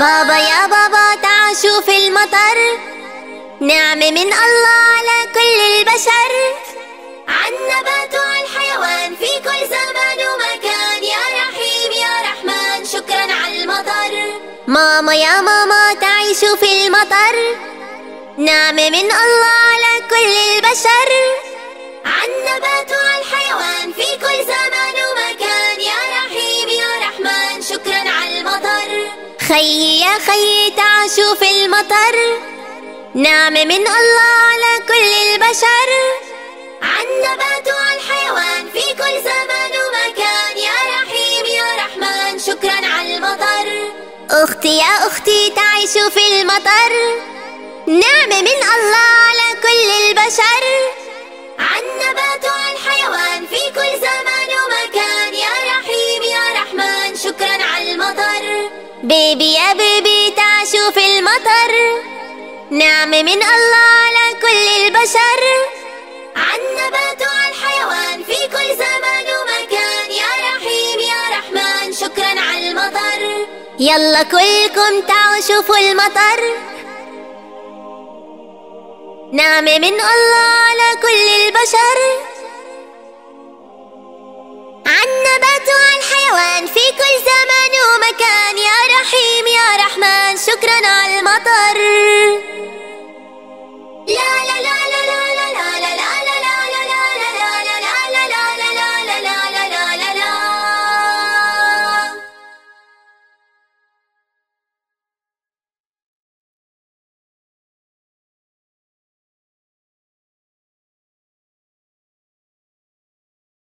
بابا يا بابا تعال شوف المطر، نعمة من الله على كل البشر، عالنبات وعالحيوان في كل زمان ومكان، يا رحيم يا رحمن شكرا عالمطر. ماما يا ماما تعي شوف المطر، نعمة من الله على كل البشر، عالنبات وعالحيوان في كل زمان ومكان، يا رحيم يا رحمن شكرا عالمطر. خيي يا خيي تعال شوف المطر، نعمة من الله على كل البشر، عالنبات وعالحيوان في كل زمان ومكان، يا رحيم يا رحمن شكرا عالمطر. أختي يا أختي تعي شوفي المطر، نعمة من الله على كل البشر، عالنبات وعالحيوان في كل زمان ومكان، يا رحيم يا رحمن شكرا عالمطر. بيبي يا بيبي تعي شوفي المطر، نعمة من الله على كل البشر، عالنبات وعالحيوان في كل زمان ومكان، يا رحيم يا رحمن شكرا عالمطر. يلا كلكم تعوا شوفوا المطر، نعمة من الله على كل البشر.